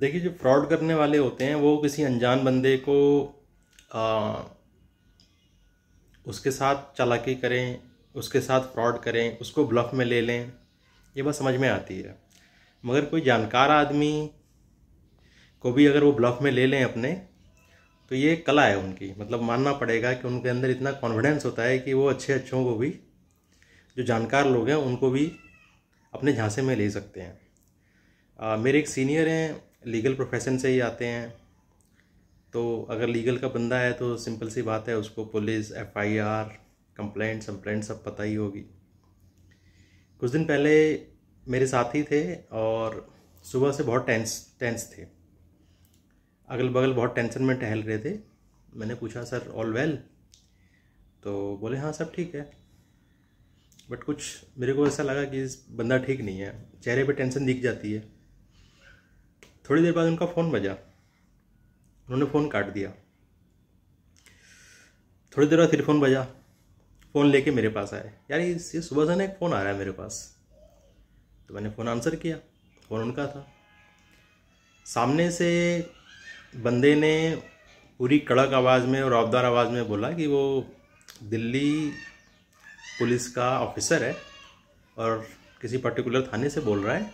देखिए, जो फ्रॉड करने वाले होते हैं वो किसी अनजान बंदे को उसके साथ चालाकी करें, उसके साथ फ्रॉड करें, उसको ब्लफ में ले लें, ये बात समझ में आती है। मगर कोई जानकार आदमी को भी अगर वो ब्लफ में ले लें अपने, तो ये कला है उनकी। मतलब मानना पड़ेगा कि उनके अंदर इतना कॉन्फिडेंस होता है कि वो अच्छों को भी, जो जानकार लोग हैं उनको भी अपने झांसे में ले सकते हैं। मेरे एक सीनियर हैं, लीगल प्रोफेशन से ही आते हैं, तो अगर लीगल का बंदा है तो सिंपल सी बात है, उसको पुलिस, एफआईआर, कंप्लेंट सब पता ही होगी। कुछ दिन पहले मेरे साथी थे और सुबह से बहुत टेंस थे, अगल बगल बहुत टेंशन में टहल रहे थे। मैंने पूछा, सर ऑल वेल? तो बोले हाँ सब ठीक है। बट कुछ मेरे को ऐसा लगा कि बंदा ठीक नहीं है, चेहरे पे टेंशन दिख जाती है। थोड़ी देर बाद उनका फ़ोन बजा, उन्होंने फ़ोन काट दिया। थोड़ी देर बाद फिर फ़ोन बजा, फ़ोन लेके मेरे पास आए। यार ये सुबह से ना एक फ़ोन आ रहा है मेरे पास। तो मैंने फ़ोन आंसर किया, फ़ोन उनका था। सामने से बंदे ने पूरी कड़क आवाज़ में और रौबदार आवाज़ में बोला कि वो दिल्ली पुलिस का ऑफिसर है और किसी पर्टिकुलर थाने से बोल रहा है,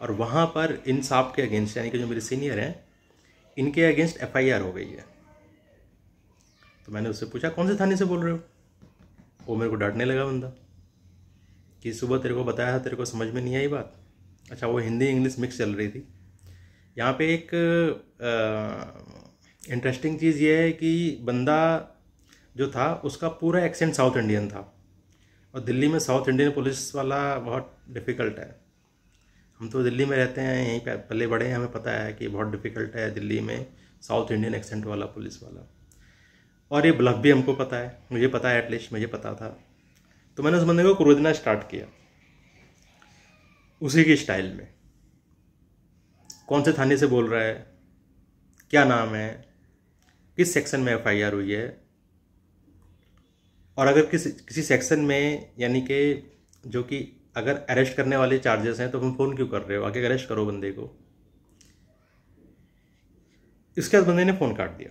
और वहाँ पर इन साहब के अगेंस्ट, यानी कि जो मेरे सीनियर हैं, इनके अगेंस्ट एफआईआर हो गई है। तो मैंने उससे पूछा, कौन से थाने से बोल रहे हो? वो मेरे को डांटने लगा बंदा कि सुबह तेरे को बताया था, तेरे को समझ में नहीं आई बात। अच्छा, वो हिंदी इंग्लिश मिक्स चल रही थी। यहाँ पे एक इंटरेस्टिंग चीज़ ये है कि बंदा जो था उसका पूरा एक्सेंट साउथ इंडियन था, और दिल्ली में साउथ इंडियन पुलिस वाला बहुत डिफ़िकल्ट है। हम तो दिल्ली में रहते हैं, यहीं पर पले बड़े हैं, हमें पता है कि बहुत डिफ़िकल्ट है दिल्ली में साउथ इंडियन एक्सेंट वाला पुलिस वाला। और ये ब्लफ भी हमको पता है, मुझे पता है, एटलीस्ट मुझे पता था। तो मैंने उस बंदे को क्रूदना स्टार्ट किया उसी की स्टाइल में, कौन से थाने से बोल रहा है, क्या नाम है, किस सेक्शन में एफआईआर हुई है, और अगर किसी सेक्शन में, यानी कि जो कि अगर अरेस्ट करने वाले चार्जेस हैं तो तुम फ़ोन क्यों कर रहे हो, आगे अरेस्ट करो बंदे को। इसके बाद बंदे ने फ़ोन काट दिया।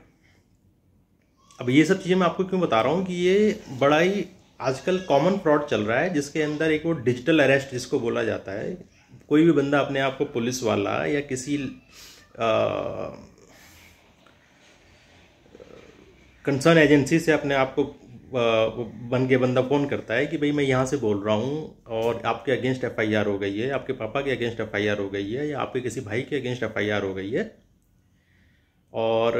अब ये सब चीज़ें मैं आपको क्यों बता रहा हूँ कि ये बड़ा ही आजकल कॉमन फ्रॉड चल रहा है, जिसके अंदर एक वो डिजिटल अरेस्ट जिसको बोला जाता है। कोई भी बंदा अपने आप को पुलिस वाला या किसी कंसर्न एजेंसी से अपने आप को बन के बंदा फ़ोन करता है कि भाई मैं यहाँ से बोल रहा हूँ और आपके अगेंस्ट एफआईआर हो गई है, आपके पापा के अगेंस्ट एफआईआर हो गई है, या आपके किसी भाई के अगेंस्ट एफआईआर हो गई है। और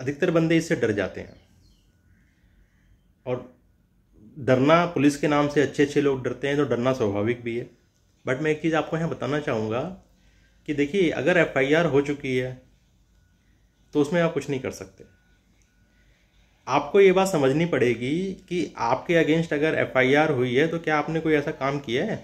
अधिकतर बंदे इससे डर जाते हैं, और डरना पुलिस के नाम से अच्छे लोग डरते हैं, तो डरना स्वाभाविक भी है। बट मैं एक चीज़ आपको यहाँ बताना चाहूँगा कि देखिए, अगर एफआईआर हो चुकी है तो उसमें आप कुछ नहीं कर सकते। आपको ये बात समझनी पड़ेगी कि आपके अगेंस्ट अगर एफआईआर हुई है तो क्या आपने कोई ऐसा काम किया है।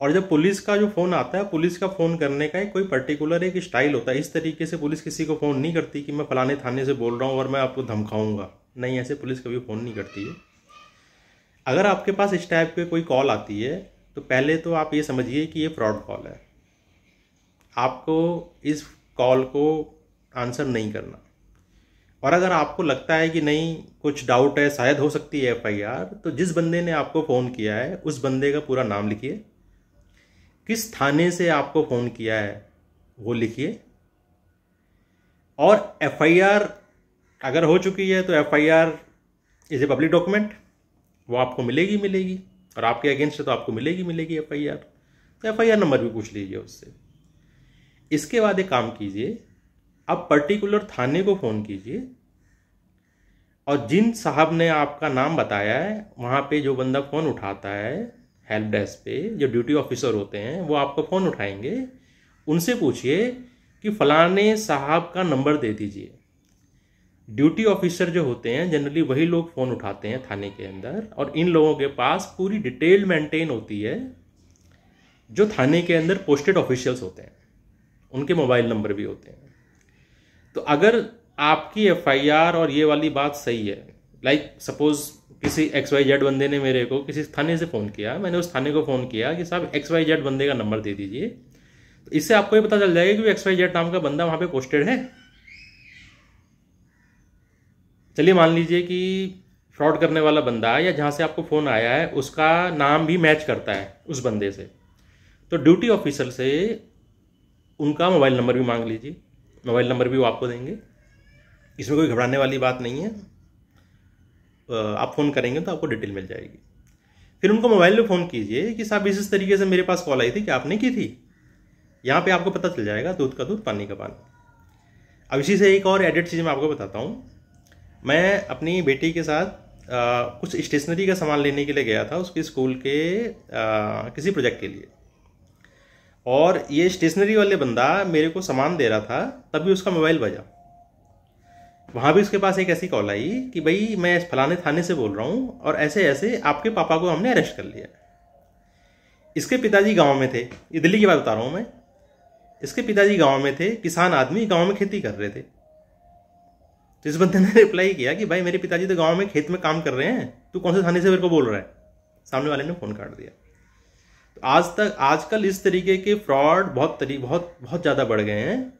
और जब पुलिस का जो फ़ोन आता है, पुलिस का फ़ोन करने का कोई पर्टिकुलर एक स्टाइल होता है। इस तरीके से पुलिस किसी को फ़ोन नहीं करती कि मैं फलाने थाने से बोल रहा हूँ और मैं आपको धमकाऊंगा, नहीं, ऐसे पुलिस कभी फ़ोन नहीं करती है। अगर आपके पास इस टाइप के कोई कॉल आती है तो पहले तो आप ये समझिए कि ये फ्रॉड कॉल है, आपको इस कॉल को आंसर नहीं करना। और अगर आपको लगता है कि नहीं, कुछ डाउट है, शायद हो सकती है एफआईआर, तो जिस बंदे ने आपको फ़ोन किया है उस बंदे का पूरा नाम लिखिए, किस थाने से आपको फ़ोन किया है वो लिखिए, और एफआईआर अगर हो चुकी है तो FIR is a public document, वो आपको मिलेगी, और आपके अगेंस्ट है तो आपको मिलेगी एफआईआर। तो एफआईआर नंबर भी पूछ लीजिए उससे। इसके बाद एक काम कीजिए, आप पर्टिकुलर थाने को फ़ोन कीजिए, और जिन साहब ने आपका नाम बताया है वहाँ पे जो बंदा फ़ोन उठाता है हेल्प डेस्क पे, जो ड्यूटी ऑफिसर होते हैं वो आपका फ़ोन उठाएंगे, उनसे पूछिए कि फ़लाने साहब का नंबर दे दीजिए। ड्यूटी ऑफिसर जो होते हैं जनरली वही लोग फ़ोन उठाते हैं थाने के अंदर, और इन लोगों के पास पूरी डिटेल मेंटेन होती है। जो थाने के अंदर पोस्टेड ऑफिशियल्स होते हैं उनके मोबाइल नंबर भी होते हैं। तो अगर आपकी एफआईआर और ये वाली बात सही है, लाइक सपोज किसी XYZ बंदे ने मेरे को किसी थाने से फ़ोन किया, मैंने उस थाने को फ़ोन किया कि साहब XYZ बंदे का नंबर दे दीजिए, इससे आपको ये पता चल जाएगा कि XYZ नाम का बंदा वहाँ पे पोस्टेड है। चलिए मान लीजिए कि फ्रॉड करने वाला बंदा या जहाँ से आपको फ़ोन आया है उसका नाम भी मैच करता है उस बंदे से, तो ड्यूटी ऑफिसर से उनका मोबाइल नंबर भी मांग लीजिए, मोबाइल नंबर भी वो आपको देंगे। इसमें कोई घबराने वाली बात नहीं है, आप फ़ोन करेंगे तो आपको डिटेल मिल जाएगी। फिर उनको मोबाइल पे फ़ोन कीजिए कि साहब इस तरीके से मेरे पास कॉल आई थी, कि आपने की थी। यहाँ पे आपको पता चल जाएगा, दूध का दूध पानी का पानी। अब इसी से एक और एडिट चीज़ मैं आपको बताता हूँ। मैं अपनी बेटी के साथ कुछ स्टेशनरी का सामान लेने के लिए गया था उसके स्कूल के किसी प्रोजेक्ट के लिए, और ये स्टेशनरी वाले बंदा मेरे को सामान दे रहा था तभी उसका मोबाइल बजा। वहाँ भी उसके पास एक ऐसी कॉल आई कि भाई मैं फलाने थाने से बोल रहा हूँ और ऐसे ऐसे आपके पापा को हमने अरेस्ट कर लिया। इसके पिताजी गांव में थे, ये दिल्ली की बात बता रहा हूँ मैं, इसके पिताजी गांव में थे, किसान आदमी, गांव में खेती कर रहे थे। तो इस बंदे ने रिप्लाई किया कि भाई मेरे पिताजी तो गाँव में खेत में काम कर रहे हैं, तू कौन से थाने से मेरे को बोल रहा है। सामने वाले ने फ़ोन काट दिया। तो आजकल इस तरीके के फ्रॉड बहुत ज़्यादा बढ़ गए हैं,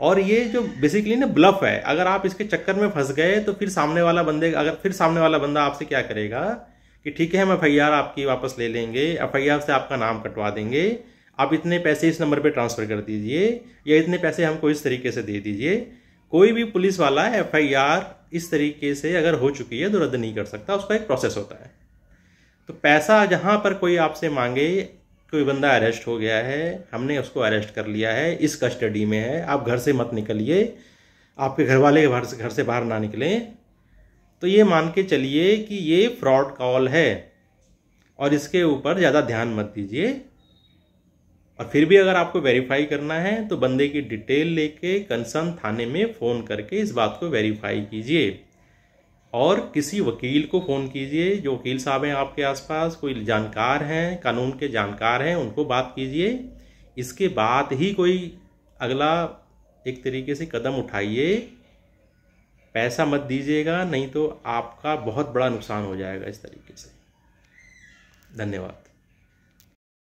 और ये जो बेसिकली ना ब्लफ है, अगर आप इसके चक्कर में फंस गए तो फिर सामने वाला बंदा आपसे क्या करेगा कि ठीक है हम FIR आपकी वापस ले लेंगे, FIR से आपका नाम कटवा देंगे, आप इतने पैसे इस नंबर पे ट्रांसफ़र कर दीजिए या इतने पैसे हमको इस तरीके से दे दीजिए। कोई भी पुलिस वाला FIR इस तरीके से अगर हो चुकी है तो रद्द नहीं कर सकता, उसका एक प्रोसेस होता है। तो पैसा जहाँ पर कोई आपसे मांगे, कोई बंदा अरेस्ट हो गया है, हमने उसको अरेस्ट कर लिया है, इस कस्टडी में है, आप घर से मत निकलिए, आपके घर वाले घर से बाहर ना निकलें, तो ये मान के चलिए कि ये फ्रॉड कॉल है और इसके ऊपर ज़्यादा ध्यान मत दीजिए। और फिर भी अगर आपको वेरीफाई करना है तो बंदे की डिटेल लेके कंसर्न थाने में फ़ोन करके इस बात को वेरीफाई कीजिए, और किसी वकील को फ़ोन कीजिए, जो वकील साहब हैं आपके आसपास, कोई जानकार हैं, कानून के जानकार हैं, उनको बात कीजिए। इसके बाद ही कोई अगला एक तरीके से कदम उठाइए, पैसा मत दीजिएगा, नहीं तो आपका बहुत बड़ा नुकसान हो जाएगा इस तरीके से। धन्यवाद।